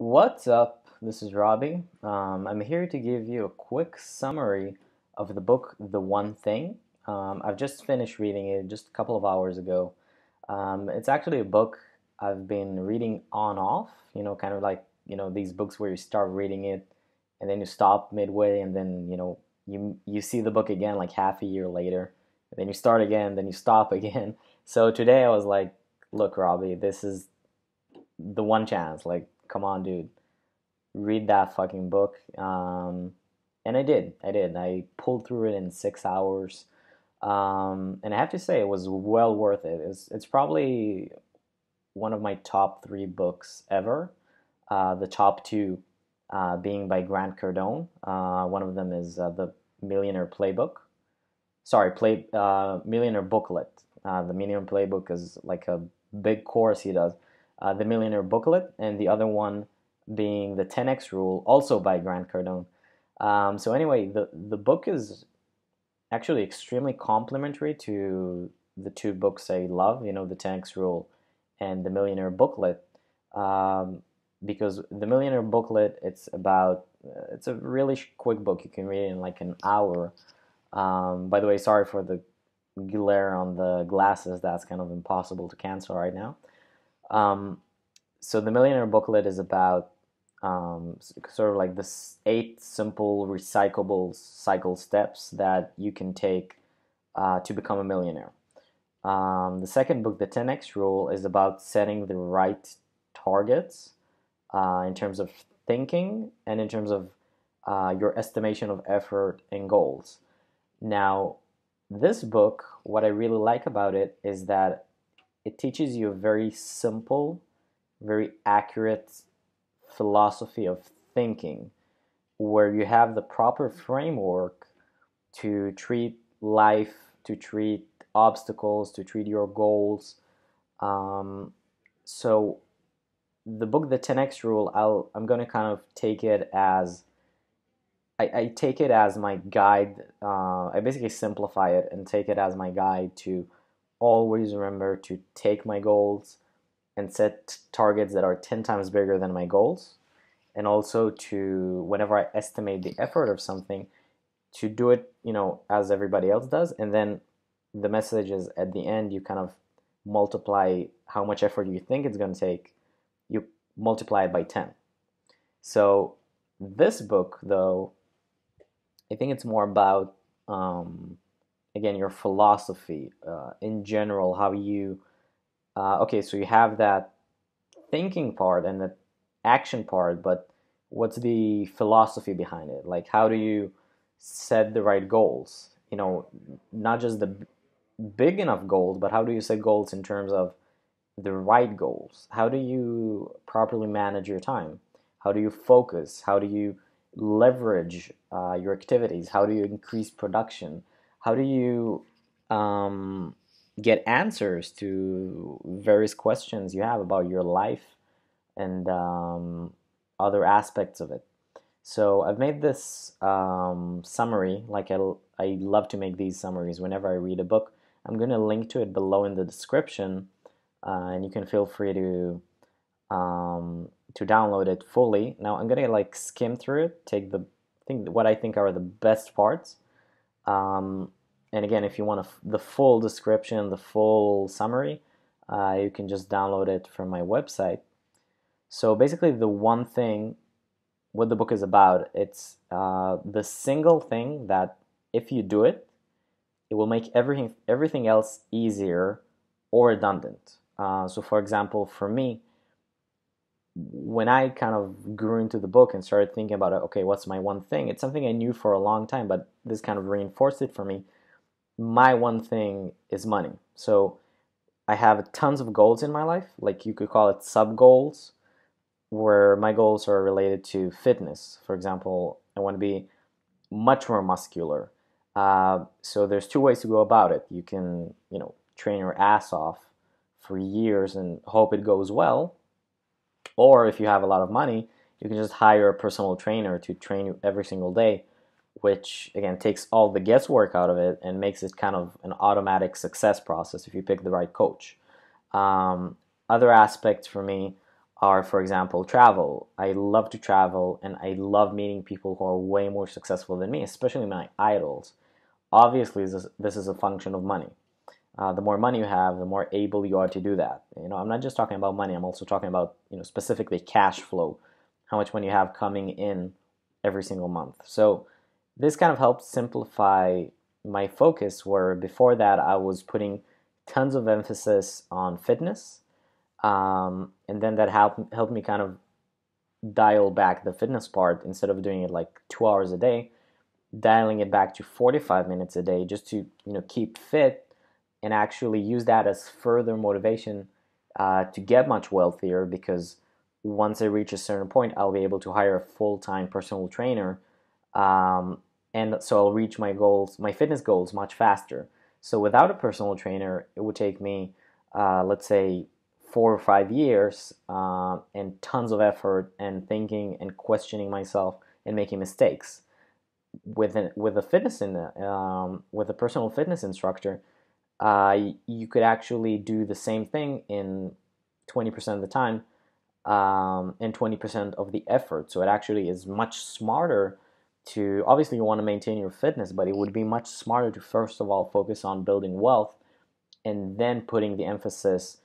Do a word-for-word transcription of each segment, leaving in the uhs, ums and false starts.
What's up? This is Robbie. Um, I'm here to give you a quick summary of the book, The One Thing. Um, I've just finished reading it just a couple of hours ago. Um, it's actually a book I've been reading on-off, you know, kind of like, you know, these books where you start reading it and then you stop midway and then, you know, you, you see the book again like half a year later. And then you start again, then you stop again. So today I was like, look, Robbie, this is the one chance, like, come on, dude, read that fucking book. Um, and I did, I did. I pulled through it in six hours. Um, and I have to say, it was well worth it. It's, it's probably one of my top three books ever. Uh, the top two uh, being by Grant Cardone. Uh, one of them is uh, The Millionaire Playbook. Sorry, play, uh, Millionaire Booklet. Uh, the Millionaire Playbook is like a big course he does. Uh, the Millionaire Booklet, and the other one being The ten X Rule, also by Grant Cardone. Um, so anyway, the, the book is actually extremely complementary to the two books I love, you know, The ten X Rule and The Millionaire Booklet, um, because The Millionaire Booklet, it's about, it's a really quick book. You can read it in like an hour. Um, by the way, sorry for the glare on the glasses. That's kind of impossible to cancel right now. Um, so The Millionaire Booklet is about um, sort of like the eight simple recyclable cycle steps that you can take uh, to become a millionaire. Um, the second book, The ten X Rule, is about setting the right targets uh, in terms of thinking and in terms of uh, your estimation of effort and goals. Now, this book, what I really like about it is that it teaches you a very simple, very accurate philosophy of thinking where you have the proper framework to treat life, to treat obstacles, to treat your goals. Um, so the book, The ten X Rule, I'll, I'm going to kind of take it as, I, I take it as my guide. Uh, I basically simplify it and take it as my guide to always remember to take my goals and set targets that are ten times bigger than my goals, and also to, whenever I estimate the effort of something, to do it, you know, as everybody else does. And then the message is at the end, you kind of multiply how much effort you think it's going to take, you multiply it by ten. So this book, though, I think it's more about um again, your philosophy uh, in general, how you, uh, okay, so you have that thinking part and the action part, but what's the philosophy behind it? Like, how do you set the right goals? You know, not just the big enough goals, but how do you set goals in terms of the right goals? How do you properly manage your time? How do you focus? How do you leverage uh, your activities? How do you increase production? How do you um, get answers to various questions you have about your life and um, other aspects of it? So I've made this um, summary, like I, I love to make these summaries whenever I read a book. I'm going to link to it below in the description, uh, and you can feel free to um, to download it fully. Now I'm going to like skim through it, take the think what I think are the best parts. Um, and again, if you want a f the full description, the full summary, uh, you can just download it from my website. So basically, The One Thing, what the book is about, it's uh, the single thing that if you do it, it will make everything, everything else easier or redundant. Uh, so for example, for me, when I kind of grew into the book and started thinking about, okay, what's my one thing? It's something I knew for a long time, but this kind of reinforced it for me. My one thing is money. So I have tons of goals in my life, like you could call it sub-goals, where my goals are related to fitness. For example, I want to be much more muscular. Uh, so there's two ways to go about it. You can, you know, train your ass off for years and hope it goes well. Or if you have a lot of money, you can just hire a personal trainer to train you every single day, which again takes all the guesswork out of it and makes it kind of an automatic success process if you pick the right coach. Um, other aspects for me are, for example, travel. I love to travel, and I love meeting people who are way more successful than me, especially my idols. Obviously, this, this is a function of money. Uh, the more money you have, the more able you are to do that. You know, I'm not just talking about money. I'm also talking about, you know, specifically cash flow, how much money you have coming in every single month. So this kind of helped simplify my focus, where before that I was putting tons of emphasis on fitness, um, and then that helped helped me kind of dial back the fitness part. Instead of doing it like two hours a day, dialing it back to forty-five minutes a day, just to, you know, keep fit and actually use that as further motivation uh, to get much wealthier, because once I reach a certain point, I'll be able to hire a full-time personal trainer, um, and so I'll reach my goals, my fitness goals, much faster. So without a personal trainer, it would take me, uh, let's say, four or five years uh, and tons of effort and thinking and questioning myself and making mistakes. With an, with a fitness in the, um, with a personal fitness instructor, uh, you could actually do the same thing in twenty percent of the time, um, and twenty percent of the effort. So it actually is much smarter to, obviously you want to maintain your fitness, but it would be much smarter to first of all focus on building wealth and then putting the emphasis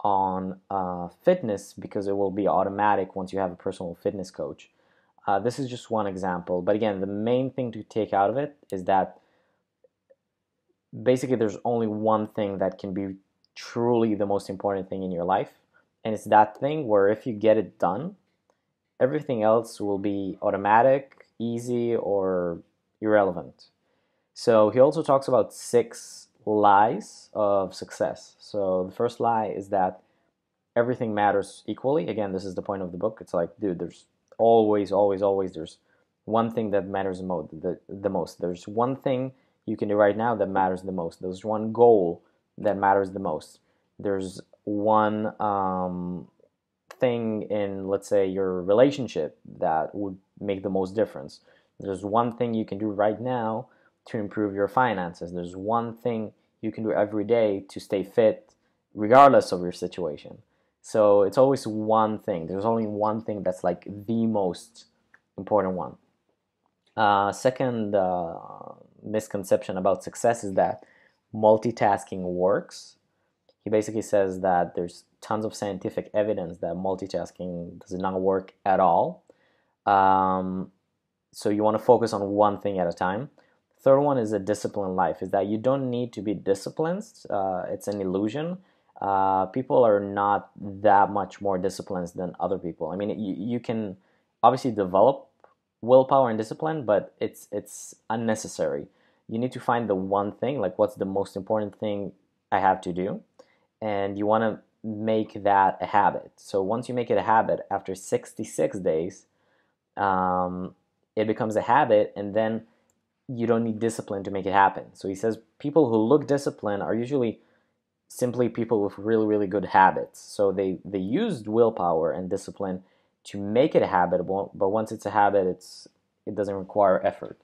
on uh, fitness, because it will be automatic once you have a personal fitness coach. Uh, this is just one example, but again, the main thing to take out of it is that basically there's only one thing that can be truly the most important thing in your life. And it's that thing where if you get it done, everything else will be automatic, easy, or irrelevant. So he also talks about six lies of success. So the first lie is that everything matters equally. Again, this is the point of the book. It's like, dude, there's always, always, always, there's one thing that matters mo- the, the most. There's one thing you can do right now that matters the most. There's one goal that matters the most. There's one um, thing in, let's say, your relationship that would make the most difference. There's one thing you can do right now to improve your finances. There's one thing you can do every day to stay fit regardless of your situation. So it's always one thing. There's only one thing that's like the most important one. Uh, second uh, misconception about success is that multitasking works. He basically says that there's tons of scientific evidence that multitasking does not work at all. Um, so you want to focus on one thing at a time. Third one is a disciplined life, is that you don't need to be disciplined. Uh, it's an illusion. Uh, people are not that much more disciplined than other people. I mean, you, you can obviously develop willpower and discipline, but it's, it's unnecessary. You need to find the one thing, like what's the most important thing I have to do. And you want to make that a habit. So once you make it a habit, after sixty-six days, um, it becomes a habit, and then you don't need discipline to make it happen. So he says people who look disciplined are usually simply people with really, really good habits. So they, they used willpower and discipline to make it habitable, but once it's a habit, it's it doesn't require effort.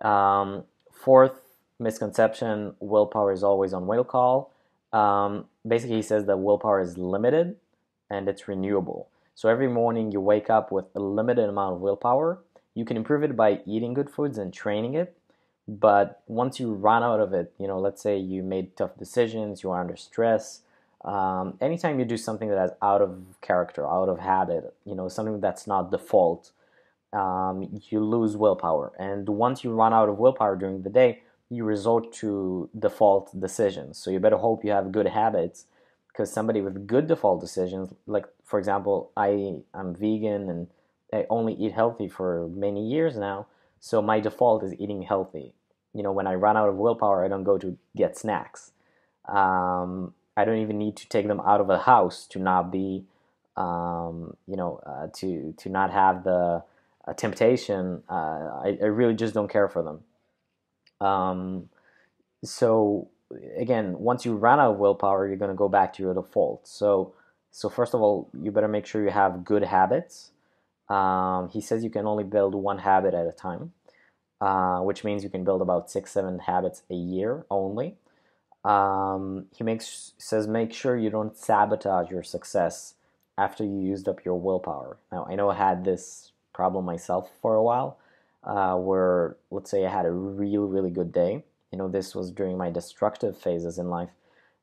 Um, fourth misconception, willpower is always on will call. Um, basically, he says that willpower is limited and it's renewable. So every morning you wake up with a limited amount of willpower. You can improve it by eating good foods and training it. But once you run out of it, you know, let's say you made tough decisions, you are under stress. Um, anytime you do something that is out of character, out of habit, you know, something that's not default, um, you lose willpower. And once you run out of willpower during the day, you resort to default decisions. So you better hope you have good habits, because somebody with good default decisions, like for example, I am vegan and I only eat healthy for many years now. So my default is eating healthy. You know, when I run out of willpower, I don't go to get snacks. Um, I don't even need to take them out of the house to not be, um, you know, uh, to to not have the uh, temptation. Uh, I, I really just don't care for them. Um, so again, once you run out of willpower, you're going to go back to your default. So, so first of all, you better make sure you have good habits. Um, he says you can only build one habit at a time, uh, which means you can build about six, seven habits a year only. Um, he makes says make sure you don't sabotage your success after you used up your willpower. Now, I know I had this problem myself for a while, uh, where, let's say I had a really, really good day. You know, this was during my destructive phases in life.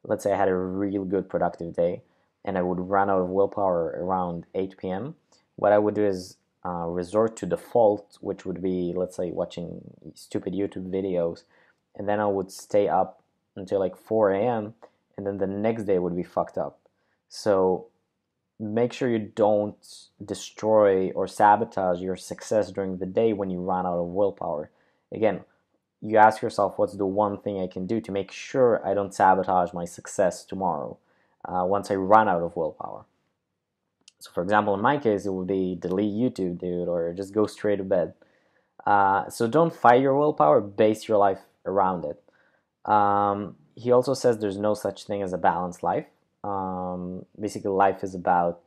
Let's say I had a real good productive day and I would run out of willpower around eight p m What I would do is uh, resort to default, which would be, let's say, watching stupid YouTube videos. And then I would stay up until like four a m and then the next day would be fucked up. So make sure you don't destroy or sabotage your success during the day when you run out of willpower. Again, you ask yourself, what's the one thing I can do to make sure I don't sabotage my success tomorrow uh, once I run out of willpower? So for example, in my case, it would be delete YouTube, dude, or just go straight to bed. Uh, so don't fight your willpower, base your life around it. Um, he also says there's no such thing as a balanced life. Um, basically, life is about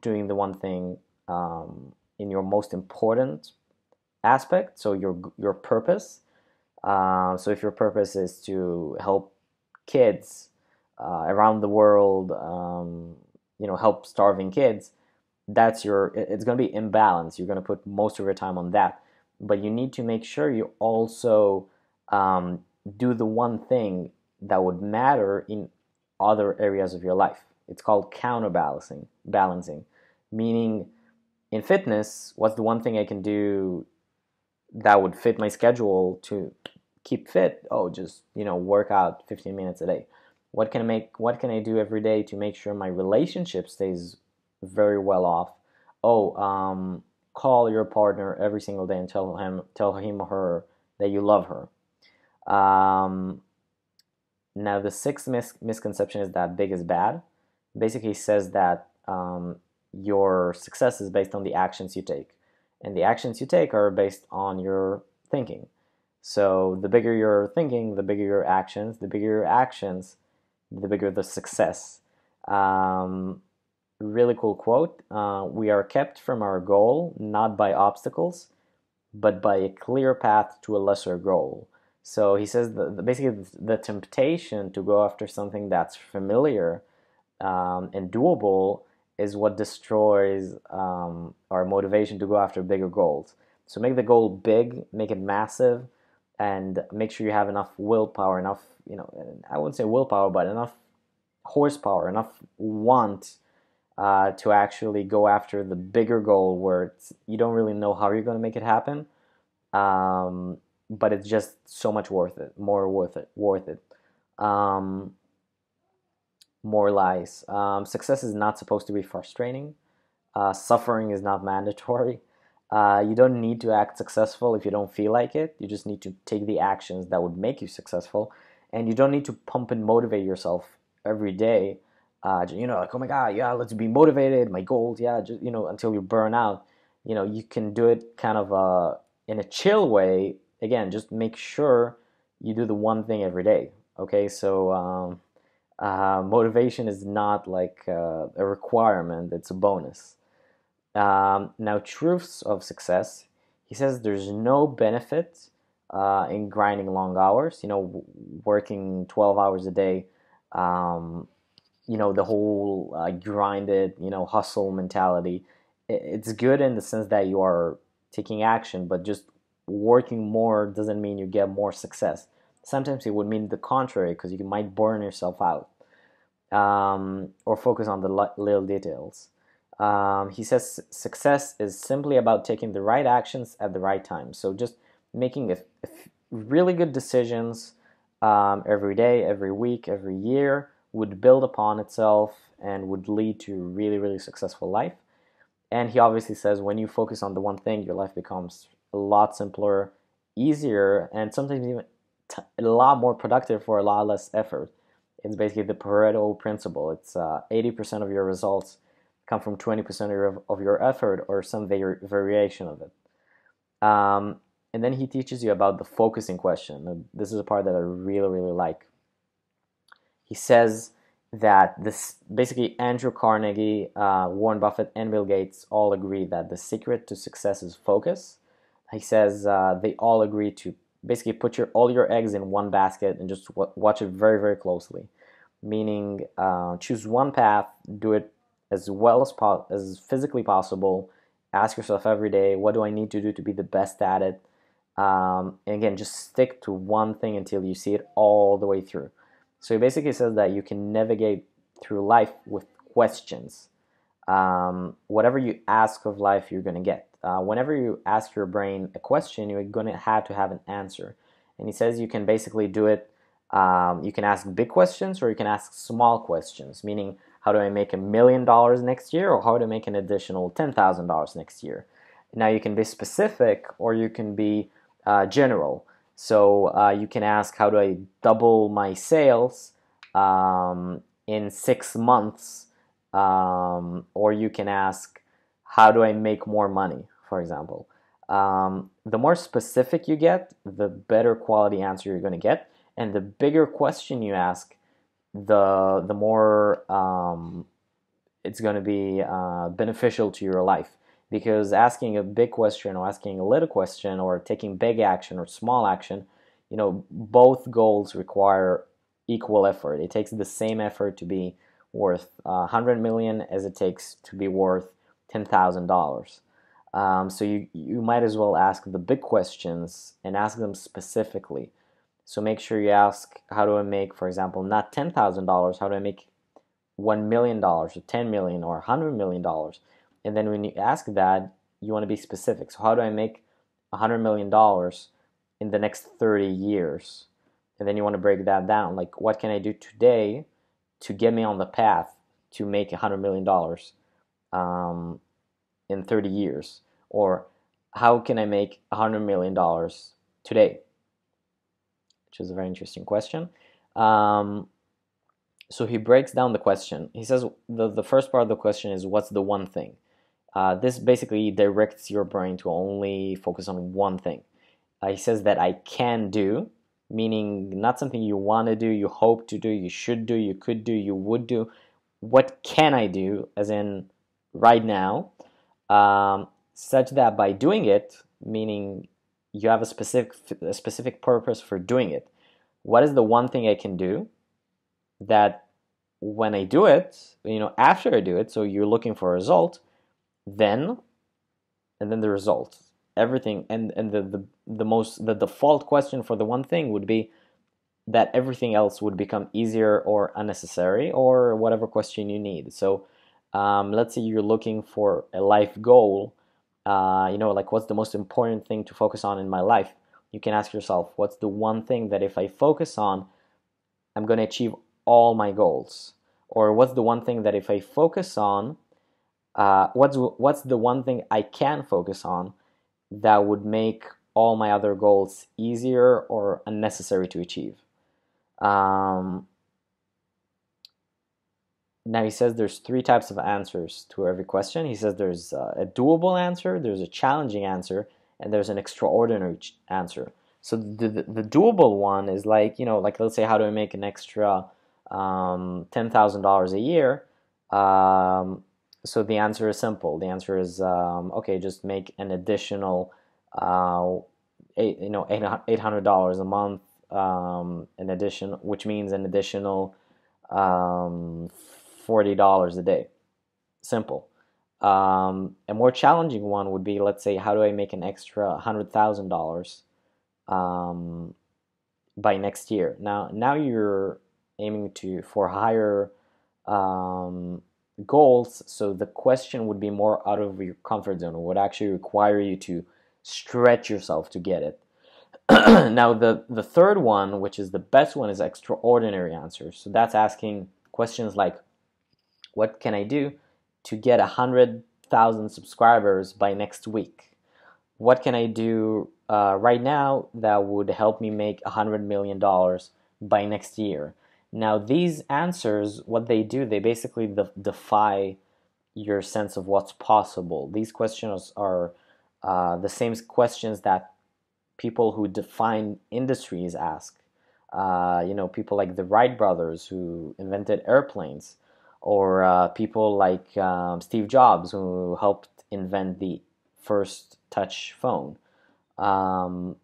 doing the one thing um, in your most important aspect, so your, your purpose. Uh, so if your purpose is to help kids uh, around the world, um, you know, help starving kids, that's your, it's going to be imbalanced. You're going to put most of your time on that. But you need to make sure you also um, do the one thing that would matter in other areas of your life. It's called counterbalancing, balancing, meaning in fitness, what's the one thing I can do that would fit my schedule to keep fit? Oh, just, you know, work out fifteen minutes a day. What can I make? What can I do every day to make sure my relationship stays very well off? Oh, um, call your partner every single day and tell him, tell him or her that you love her. Um, now, the sixth mis misconception is that big is bad. Basically says that um, your success is based on the actions you take. And the actions you take are based on your thinking. So the bigger your thinking, the bigger your actions, the bigger your actions, the bigger the success. Um, really cool quote. Uh, we are kept from our goal, not by obstacles, but by a clear path to a lesser goal. So he says the, the, basically the temptation to go after something that's familiar um, and doable is what destroys um, our motivation to go after bigger goals. So make the goal big, make it massive, and make sure you have enough willpower, enough, you know, I wouldn't say willpower, but enough horsepower, enough want uh, to actually go after the bigger goal where it's, you don't really know how you're going to make it happen, um, but it's just so much worth it, more worth it, worth it. Um, More lies. Um, success is not supposed to be frustrating. Uh, suffering is not mandatory. Uh, you don't need to act successful if you don't feel like it. You just need to take the actions that would make you successful. And you don't need to pump and motivate yourself every day. Uh, you know, like, oh my God, yeah, let's be motivated. My goals, yeah, just, you know, until you burn out. You know, you can do it kind of uh, in a chill way. Again, just make sure you do the one thing every day. Okay, so... Um, Uh, motivation is not like uh, a requirement, it's a bonus. Um, now, truths of success. He says there's no benefit uh, in grinding long hours, you know, working twelve hours a day, um, you know, the whole uh, grinded, you know, hustle mentality. It's good in the sense that you are taking action, but just working more doesn't mean you get more success. Sometimes it would mean the contrary because you might burn yourself out um, or focus on the little details. Um, he says success is simply about taking the right actions at the right time. So just making a, a really good decisions um, every day, every week, every year would build upon itself and would lead to a really, really successful life. And he obviously says when you focus on the one thing, your life becomes a lot simpler, easier, and sometimes even T a lot more productive for a lot less effort. It's basically the Pareto principle. It's uh, eighty percent of your results come from twenty percent of your effort or some var variation of it. Um, and then he teaches you about the focusing question. This is a part that I really, really like. He says that this basically Andrew Carnegie, uh, Warren Buffett, and Bill Gates all agree that the secret to success is focus. He says uh, they all agree to basically put your all your eggs in one basket and just w watch it very, very closely. Meaning, uh, choose one path, do it as well as, po as physically possible. Ask yourself every day, what do I need to do to be the best at it? Um, and again, just stick to one thing until you see it all the way through. So it basically says that you can navigate through life with questions. Um, whatever you ask of life, you're going to get. Uh, whenever you ask your brain a question, you're going to have to have an answer. And he says you can basically do it. Um, you can ask big questions or you can ask small questions, meaning how do I make a million dollars next year, or how to make an additional ten thousand dollars next year. Now you can be specific or you can be uh, general. So uh, you can ask, how do I double my sales um, in six months? Um, or you can ask, how do I make more money, for example. Um, the more specific you get, the better quality answer you're going to get. And the bigger question you ask, the the more um, it's going to be uh, beneficial to your life. Because asking a big question or asking a little question or taking big action or small action, you know, both goals require equal effort. It takes the same effort to be worth uh, one hundred million dollars as it takes to be worth ten thousand dollars. Um, so you, you might as well ask the big questions and ask them specifically. So make sure you ask, how do I make, for example, not ten thousand dollars, how do I make one million dollars or ten million dollars or one hundred million dollars? And then when you ask that, you want to be specific. So how do I make one hundred million dollars in the next thirty years? And then you want to break that down. Like, what can I do today to get me on the path to make one hundred million dollars um, in thirty years? Or how can I make one hundred million dollars today? Which is a very interesting question. Um, so he breaks down the question. He says the, the first part of the question is, what's the one thing? Uh, this basically directs your brain to only focus on one thing. Uh, he says that I can do, meaning not something you want to do, you hope to do, you should do, you could do, you would do. What can I do, as in right now, um, such that by doing it, meaning you have a specific, a specific purpose for doing it. What is the one thing I can do that when I do it, you know, after I do it, so you're looking for a result, then, and then the result, everything, and, and the, the, the most, the default question for the one thing would be that everything else would become easier or unnecessary or whatever question you need. So um, let's say you're looking for a life goal, uh, you know, like, what's the most important thing to focus on in my life? You can ask yourself, what's the one thing that if I focus on, I'm going to achieve all my goals? Or what's the one thing that if I focus on, uh, what's, what's the one thing I can focus on that would make all my other goals easier or unnecessary to achieve? Um, now he says there's three types of answers to every question. He says there's a doable answer, there's a challenging answer, and there's an extraordinary answer. So the, the, the doable one is like, you know, like, let's say, how do I make an extra um ten thousand dollars a year? Um so the answer is simple. The answer is um okay, just make an additional uh eight, you know eight hundred dollars a month, um an addition, which means an additional um forty dollars a day. Simple. Um a more challenging one would be, let's say, how do I make an extra hundred thousand dollars um by next year? Now now you're aiming to for higher um, goals, so the question would be more out of your comfort zone. It would actually require you to stretch yourself to get it. Now the the third one, which is the best one, is extraordinary answers. So that's asking questions like, what can I do to get a hundred thousand subscribers by next week? What can I do uh, right now that would help me make a hundred million dollars by next year? Now these answers, what they do, they basically de defy your sense of what's possible. These questions are uh, the same questions that people who define industries ask. Uh, you know, people like the Wright brothers who invented airplanes, or uh, people like um, Steve Jobs who helped invent the first touch phone. Um,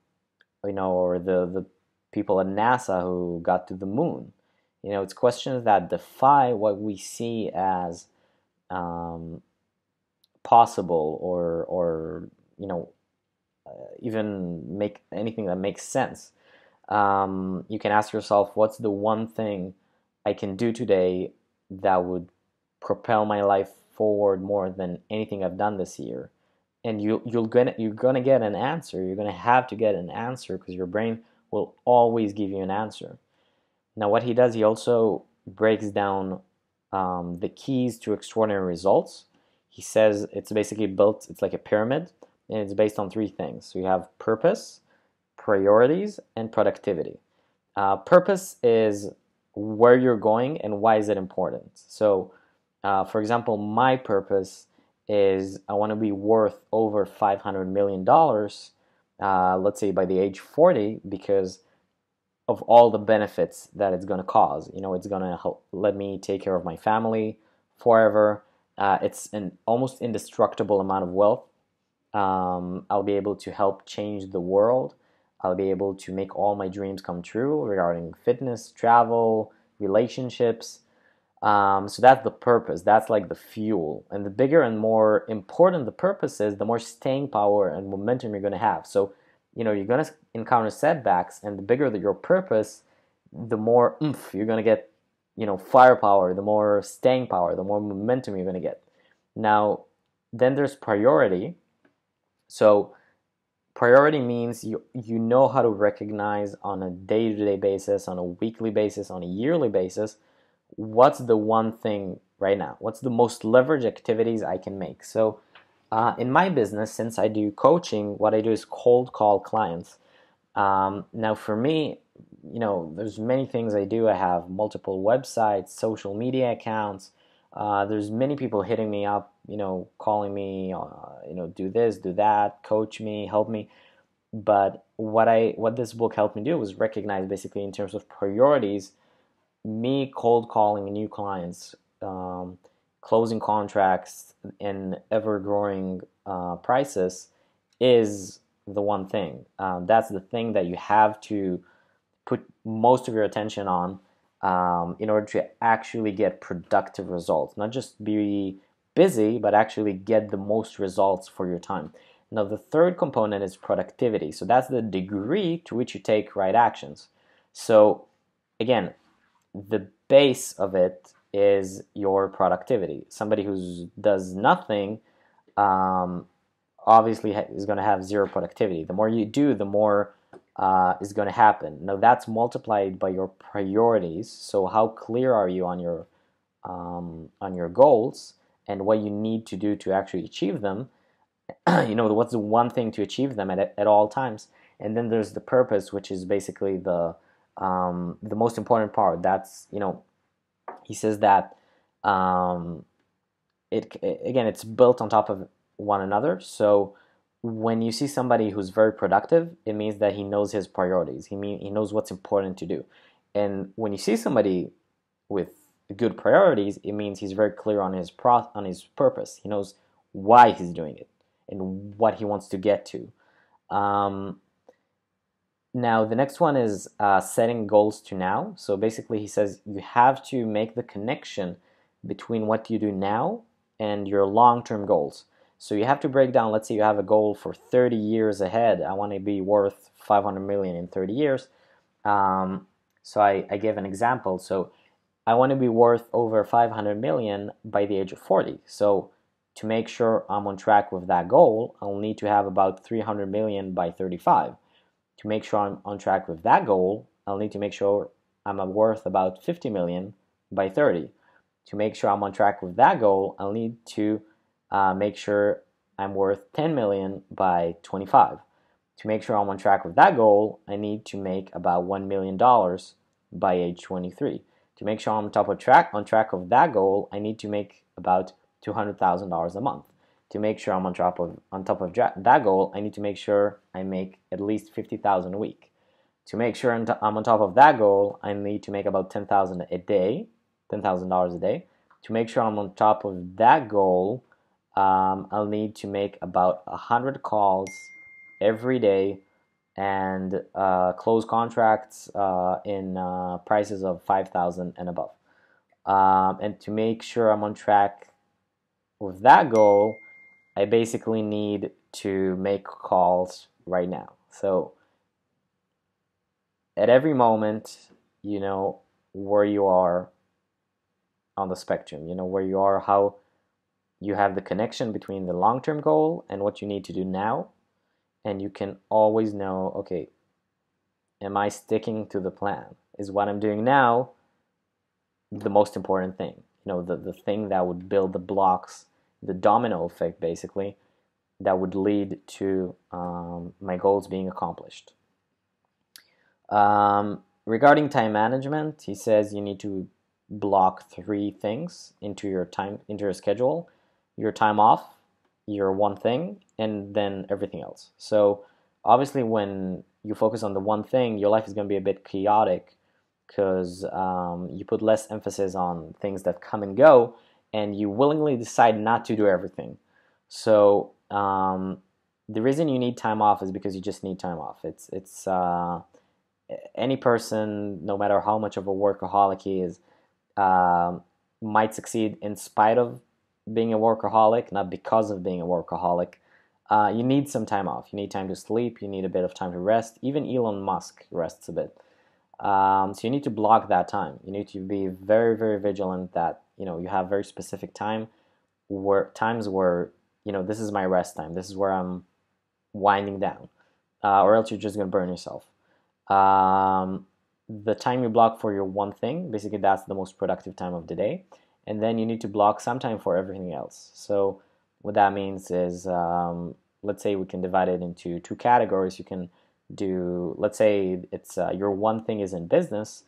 you know, or the the people at NASA who got to the moon. You know, it's questions that defy what we see as um, possible, or or you know, uh, even make anything that makes sense. Um, you can ask yourself, what's the one thing I can do today that would propel my life forward more than anything I've done this year? And you you're gonna you're gonna get an answer. You're gonna have to get an answer, because your brain will always give you an answer. Now, what he does, he also breaks down um, the keys to extraordinary results. He says it's basically built, it's like a pyramid, and it's based on three things. So you have purpose, priorities, and productivity. Uh, purpose is where you're going and why is it important. So, uh, for example, my purpose is I want to be worth over five hundred million dollars, uh, let's say by the age forty, because of all the benefits that it's going to cause. You know, it's going to help let me take care of my family forever. Uh, it's an almost indestructible amount of wealth. Um, I'll be able to help change the world. I'll be able to make all my dreams come true regarding fitness, travel, relationships. Um, so that's the purpose. That's like the fuel. And the bigger and more important the purpose is, the more staying power and momentum you're going to have. So, you know, you're going to encounter setbacks, and the bigger that your purpose, the more oomph you're going to get, you know, firepower, the more staying power, the more momentum you're going to get. Now, then there's priority. So priority means you, you know how to recognize on a day-to-day basis, on a weekly basis, on a yearly basis, what's the one thing right now? What's the most leverage activities I can make? So, Uh, in my business, since I do coaching, what I do is cold call clients. Um, now for me, you know, there's many things I do. I have multiple websites, social media accounts. Uh, there's many people hitting me up, you know, calling me, uh, you know, do this, do that, coach me, help me. But what I, what this book helped me do was recognize, basically, in terms of priorities, me cold calling new clients, um, closing contracts and ever-growing uh, prices is the one thing. Um, that's the thing that you have to put most of your attention on um, in order to actually get productive results. Not just be busy, but actually get the most results for your time. Now, the third component is productivity. So that's the degree to which you take right actions. So again, the base of it is your productivity. Somebody who does nothing um, obviously ha is going to have zero productivity. The more you do, the more uh, is going to happen. Now, that's multiplied by your priorities. So how clear are you on your um, on your goals and what you need to do to actually achieve them? You know, what's the one thing to achieve them at, at all times? And then there's the purpose, which is basically the um, the most important part. That's, you know, he says that um, it, it again, it's built on top of one another. So when you see somebody who's very productive, it means that he knows his priorities. He mean he knows what's important to do. And when you see somebody with good priorities, it means he's very clear on his pro on his purpose. He knows why he's doing it and what he wants to get to. Um, Now, the next one is uh, setting goals to now. So basically, he says you have to make the connection between what you do now and your long-term goals. So you have to break down, let's say you have a goal for thirty years ahead. I want to be worth five hundred million dollars in thirty years. Um, so I, I gave an example. So I want to be worth over five hundred million dollars by the age of forty. So to make sure I'm on track with that goal, I'll need to have about three hundred million dollars by thirty-five. To make sure I'm on track with that goal, I'll need to make sure I'm worth about fifty million by thirty. To make sure I'm on track with that goal, I'll need to uh, make sure I'm worth ten million by twenty-five. To make sure I'm on track with that goal, I need to make about one million dollars by age twenty-three. To make sure I'm on top of track, on track of that goal, I need to make about two hundred thousand dollars a month. To make sure I'm on top of on top of that goal, I need to make sure I make at least fifty thousand a week. To make sure I'm on top of that goal, I need to make about ten thousand a day, ten thousand dollars a day. To make sure I'm on top of that goal, um, I'll need to make about one hundred calls every day and uh, close contracts uh, in uh, prices of five thousand and above. Um, and to make sure I'm on track with that goal, I basically need to make calls right now. So at every moment, you know where you are on the spectrum, you know where you are, how you have the connection between the long-term goal and what you need to do now, and you can always know, okay, am I sticking to the plan? Is what I'm doing now the most important thing? You know, the, the thing that would build the blocks, the domino effect basically, that would lead to um, my goals being accomplished. Um, regarding time management, he says you need to block three things into your time, into your schedule: your time off, your one thing, and then everything else. So obviously when you focus on the one thing, your life is going to be a bit chaotic, because um, you put less emphasis on things that come and go, and you willingly decide not to do everything. So um, the reason you need time off is because you just need time off. It's it's uh, any person, no matter how much of a workaholic he is, uh, might succeed in spite of being a workaholic, not because of being a workaholic. Uh, you need some time off. You need time to sleep. You need a bit of time to rest. Even Elon Musk rests a bit. Um, so you need to block that time. You need to be very, very vigilant that, you know, you have very specific time where times where, you know, this is my rest time. This is where I'm winding down, uh, or else you're just going to burn yourself. Um, the time you block for your one thing, basically that's the most productive time of the day. And then you need to block some time for everything else. So what that means is, um, let's say we can divide it into two categories. You can do, let's say it's uh, your one thing is in business,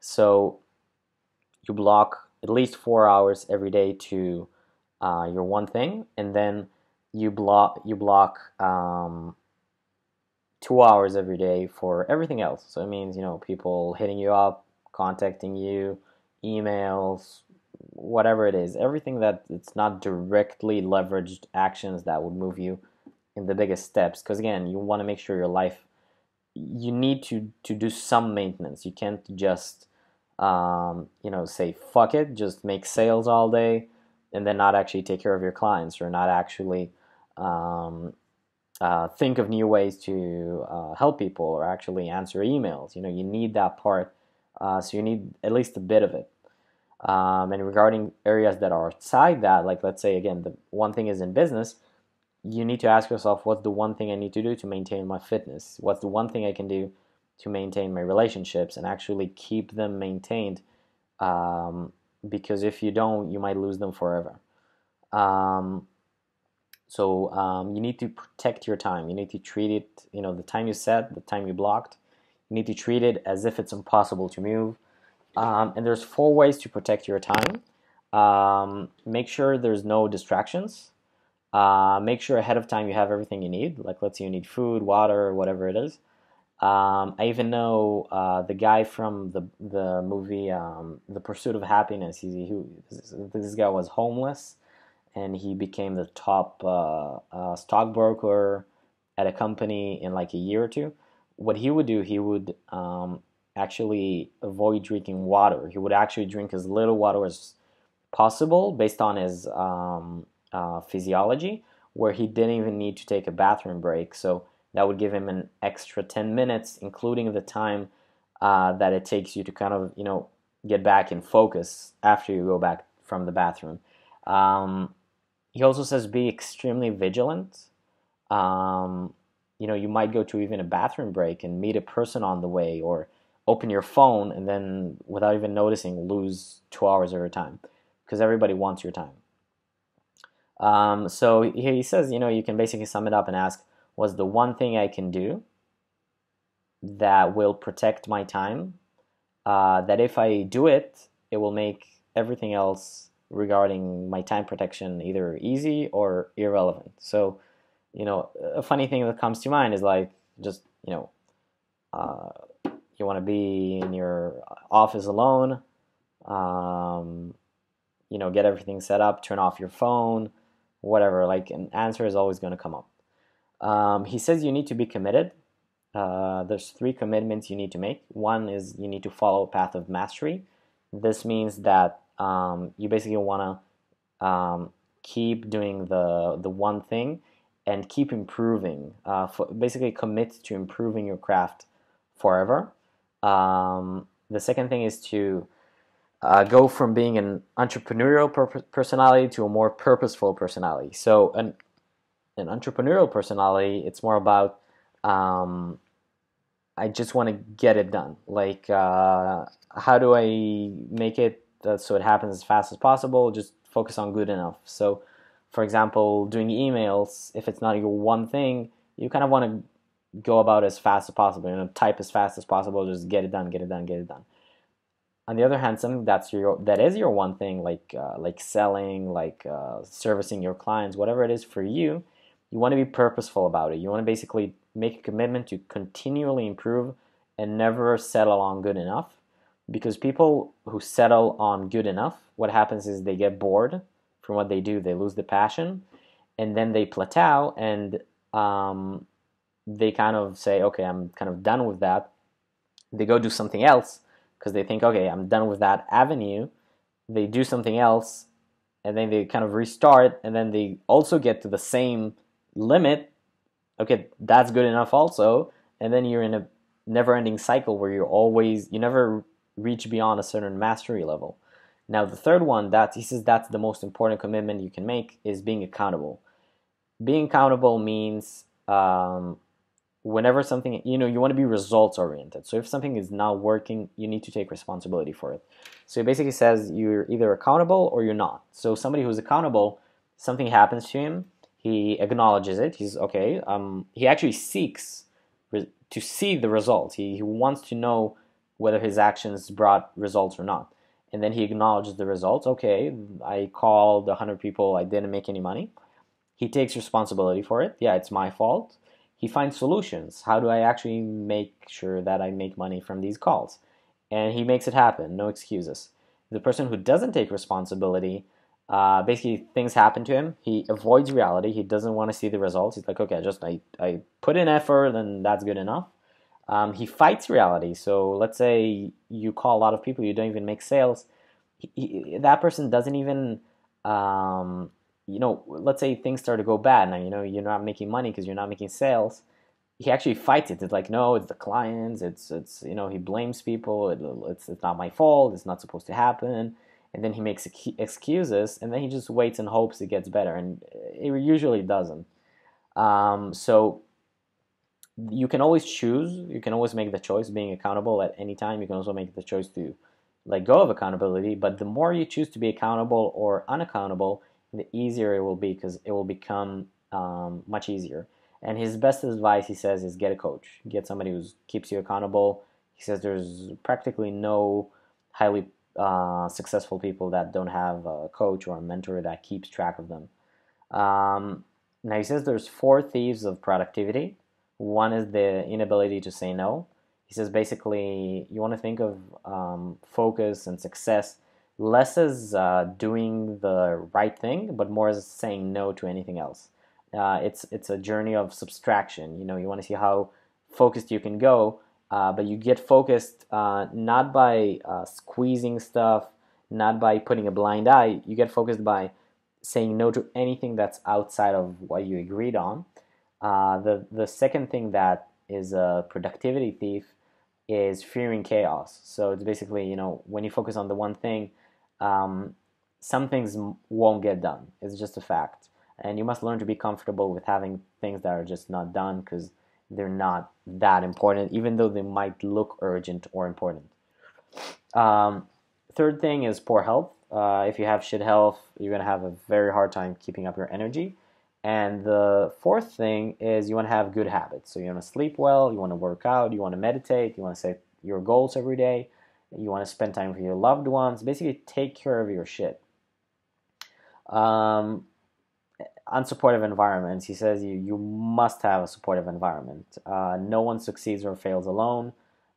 so you block at least four hours every day to uh, your one thing, and then you block you block um, two hours every day for everything else. So it means, you know, people hitting you up, contacting you, emails, whatever it is, everything that it's not directly leveraged actions that would move you in the biggest steps, because again, you want to make sure your life, you need to to do some maintenance. You can't just um, you know, say fuck it, just make sales all day and then not actually take care of your clients, or not actually um, uh, think of new ways to uh, help people, or actually answer emails. You know, you need that part, uh, so you need at least a bit of it. Um, and regarding areas that are outside that, like let's say again the one thing is in business, you need to ask yourself, what's the one thing I need to do to maintain my fitness? What's the one thing I can do to maintain my relationships and actually keep them maintained? Um, because if you don't, you might lose them forever. Um, so um, you need to protect your time. You need to treat it, you know, the time you set, the time you blocked, you need to treat it as if it's impossible to move. Um, and there's four ways to protect your time. Um, make sure there's no distractions. Uh, make sure ahead of time you have everything you need. Like let's say you need food, water, whatever it is. Um, I even know uh, the guy from the the movie um, The Pursuit of Happiness. He, he this guy was homeless, and he became the top uh, uh, stockbroker at a company in like a year or two. What he would do, he would um, actually avoid drinking water. He would actually drink as little water as possible based on his um, Uh, physiology, where he didn't even need to take a bathroom break, so that would give him an extra ten minutes, including the time uh, that it takes you to kind of, you know, get back in focus after you go back from the bathroom. Um, he also says be extremely vigilant. Um, you know, you might go to even a bathroom break and meet a person on the way, or open your phone and then without even noticing lose two hours of your time, because everybody wants your time. Um, so he says, you know, you can basically sum it up and ask, what's the one thing I can do that will protect my time, uh, that if I do it, it will make everything else regarding my time protection either easy or irrelevant. So, you know, a funny thing that comes to mind is like, just, you know, uh, you want to be in your office alone, um, you know, get everything set up, turn off your phone, whatever, like an answer is always going to come up. Um, he says you need to be committed. Uh, there's three commitments you need to make. One is you need to follow a path of mastery. This means that um, you basically want to um, keep doing the the one thing and keep improving. Uh, for, basically commit to improving your craft forever. Um, the second thing is to uh, go from being an entrepreneurial per personality to a more purposeful personality. So an an entrepreneurial personality, it's more about um, I just want to get it done. Like, uh, how do I make it so it happens as fast as possible? Just focus on good enough. So, for example, doing emails, if it's not your one thing, you kind of want to go about as fast as possible. You know, type as fast as possible, just get it done, get it done, get it done. On the other hand, something that's your that is your one thing, like uh, like selling, like uh, servicing your clients, whatever it is for you, you want to be purposeful about it. You want to basically make a commitment to continually improve and never settle on good enough. Because people who settle on good enough, what happens is they get bored from what they do, they lose the passion, and then they plateau, and um, they kind of say, okay, I'm kind of done with that. They go do something else because they think, okay, I'm done with that avenue. They do something else, and then they kind of restart, and then they also get to the same limit. Okay, that's good enough also, and then you're in a never-ending cycle where you're always, you never reach beyond a certain mastery level. Now the third one, that he says that's the most important commitment you can make, is being accountable. Being accountable means um, whenever something, you know, you want to be results oriented. So if something is not working, you need to take responsibility for it. So it basically says you're either accountable or you're not. So somebody who's accountable, something happens to him, he acknowledges it, he's okay, um, he actually seeks to see the result. He, he wants to know whether his actions brought results or not. And then he acknowledges the results. Okay, I called a hundred people, I didn't make any money. He takes responsibility for it. Yeah, it's my fault. He finds solutions. How do I actually make sure that I make money from these calls? And he makes it happen, no excuses. The person who doesn't take responsibility, uh, basically things happen to him. He avoids reality. He doesn't want to see the results. He's like, okay, just I, I put in effort and that's good enough. Um, he fights reality. So let's say you call a lot of people, you don't even make sales. He, he, that person doesn't even, um, you know, let's say things start to go bad. Now, you know, you're not making money because you're not making sales. He actually fights it. It's like, no, it's the clients. It's, it's you know, he blames people. It, it's, it's not my fault. It's not supposed to happen. And then he makes excuses. And then he just waits and hopes it gets better. And it usually doesn't. Um, so... You can always choose, you can always make the choice being accountable at any time. You can also make the choice to let go of accountability, but the more you choose to be accountable or unaccountable, the easier it will be, because it will become um, much easier. And his best advice, he says, is get a coach. Get somebody who keeps you accountable. He says there's practically no highly uh, successful people that don't have a coach or a mentor that keeps track of them. Um, now he says there's four thieves of productivity. One is the inability to say no. He says basically you want to think of um, focus and success less as uh, doing the right thing, but more as saying no to anything else. Uh, it's it's a journey of subtraction. You know, you want to see how focused you can go, uh, but you get focused uh, not by uh, squeezing stuff, not by putting a blind eye. You get focused by saying no to anything that's outside of what you agreed on. Uh, the, the second thing that is a productivity thief is fearing chaos. So it's basically, you know, when you focus on the one thing, um, some things won't get done. It's just a fact. And you must learn to be comfortable with having things that are just not done because they're not that important, even though they might look urgent or important. Um, third thing is poor health. Uh, if you have shit health, you're going to have a very hard time keeping up your energy. And the fourth thing is you want to have good habits. So you want to sleep well, you want to work out, you want to meditate, you want to set your goals every day, you want to spend time with your loved ones. Basically, take care of your shit. Um, unsupportive environments. He says you, you must have a supportive environment. Uh, no one succeeds or fails alone.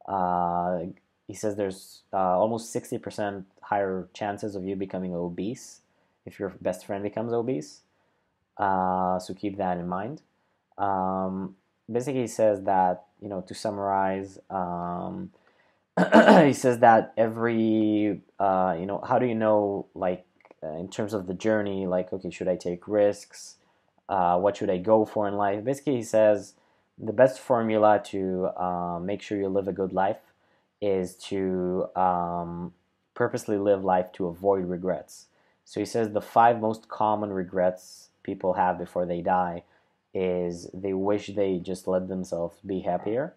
Uh, he says there's uh, almost sixty percent higher chances of you becoming obese if your best friend becomes obese. Uh, so keep that in mind. Um, basically, he says that, you know, to summarize, um, he says that every, uh, you know, how do you know, like, uh, in terms of the journey, like, okay, should I take risks? Uh, what should I go for in life? Basically, he says the best formula to uh, make sure you live a good life is to um, purposely live life to avoid regrets. So he says the five most common regrets people have before they die is they wish they just let themselves be happier.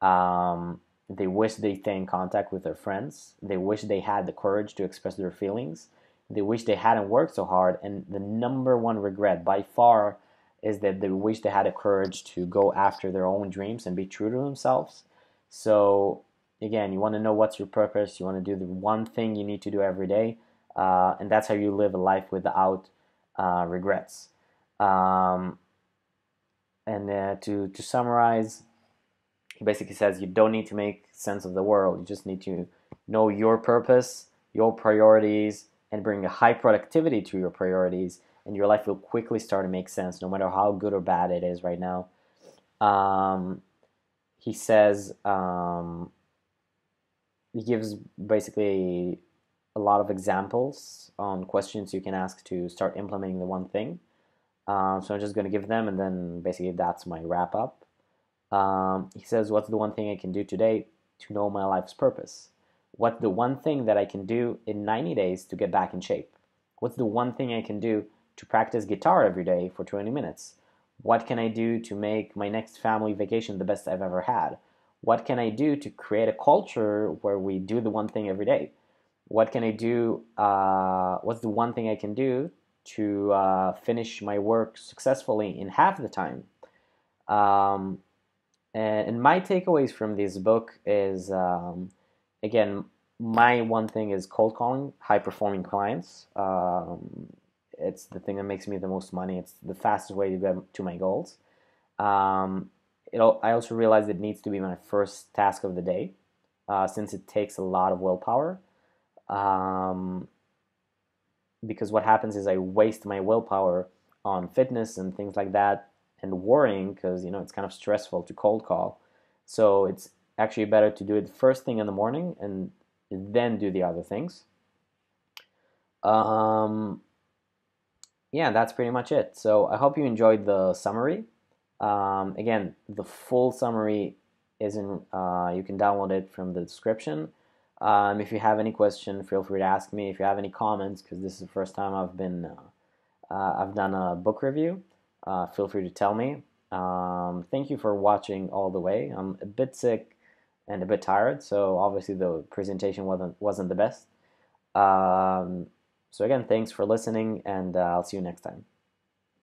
Um, they wish they stay in contact with their friends. They wish they had the courage to express their feelings. They wish they hadn't worked so hard. And the number one regret by far is that they wish they had the courage to go after their own dreams and be true to themselves. So again, you want to know what's your purpose. You want to do the one thing you need to do every day. Uh, and that's how you live a life without uh, regrets. Um, and uh, to, to summarize, he basically says you don't need to make sense of the world. You just need to know your purpose, your priorities, and bring a high productivity to your priorities, and your life will quickly start to make sense, no matter how good or bad it is right now. Um, he says, um, he gives basically a lot of examples on questions you can ask to start implementing the one thing. Um, so I'm just going to give them, and then basically that's my wrap up. Um, he says, what's the one thing I can do today to know my life's purpose? What's the one thing that I can do in ninety days to get back in shape? What's the one thing I can do to practice guitar every day for twenty minutes? What can I do to make my next family vacation the best I've ever had? What can I do to create a culture where we do the one thing every day? What can I do, uh, what's the one thing I can do to uh, finish my work successfully in half the time? Um, And my takeaways from this book is, um, again, my one thing is cold calling high-performing clients. Um, it's the thing that makes me the most money. It's the fastest way to get to my goals. Um, it, I also realized it needs to be my first task of the day, uh, since it takes a lot of willpower. Um, because what happens is I waste my willpower on fitness and things like that, and worrying, because you know it's kind of stressful to cold call. So it's actually better to do it first thing in the morning and then do the other things. Um, yeah, that's pretty much it. So I hope you enjoyed the summary. Um, again, the full summary is in, uh, you can download it from the description. Um, if you have any question, feel free to ask me. If you have any comments, because this is the first time I've been uh, uh, I've done a book review, Uh, feel free to tell me. Um, thank you for watching all the way. I'm a bit sick and a bit tired, so obviously the presentation wasn't wasn't the best. Um, so again, thanks for listening, and uh, I'll see you next time.